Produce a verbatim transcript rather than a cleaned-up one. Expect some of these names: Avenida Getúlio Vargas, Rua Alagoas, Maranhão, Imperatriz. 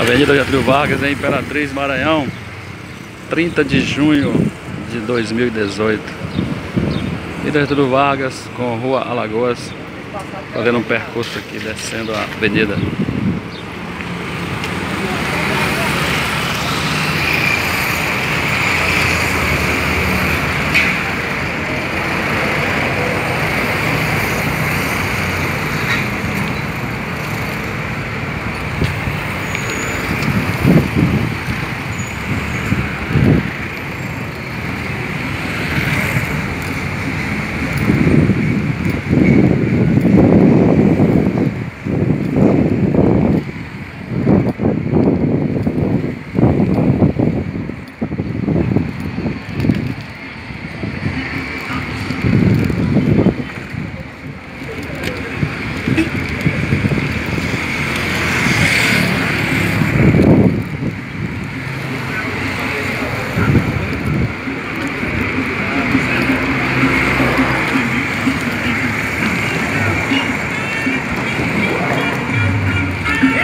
Avenida Getúlio Vargas, em Imperatriz, Maranhão, trinta de junho de dois mil e dezoito. Avenida Getúlio Vargas com Rua Alagoas, fazendo um percurso aqui, descendo a avenida.